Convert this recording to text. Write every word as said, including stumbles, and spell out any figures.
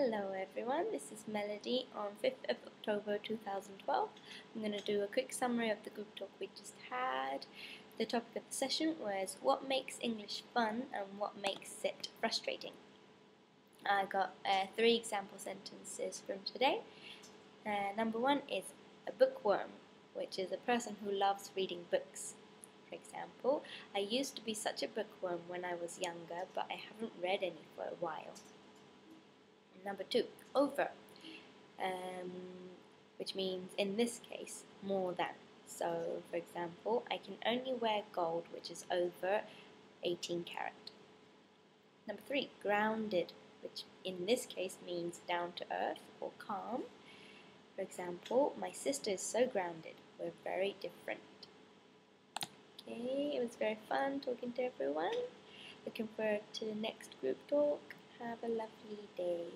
Hello everyone, this is Melody on fifth of October two thousand twelve. I'm going to do a quick summary of the group talk we just had. The topic of the session was what makes English fun and what makes it frustrating. I got uh, three example sentences from today. Uh, number one is a bookworm, which is a person who loves reading books. For example, I used to be such a bookworm when I was younger, but I haven't read any for a while. Number two, over, um, which means, in this case, more than. So, for example, I can only wear gold, which is over eighteen karat. Number three, grounded, which in this case means down to earth or calm. For example, my sister is so grounded. We're very different. Okay, it was very fun talking to everyone. Looking forward to the next group talk. Have a lovely day.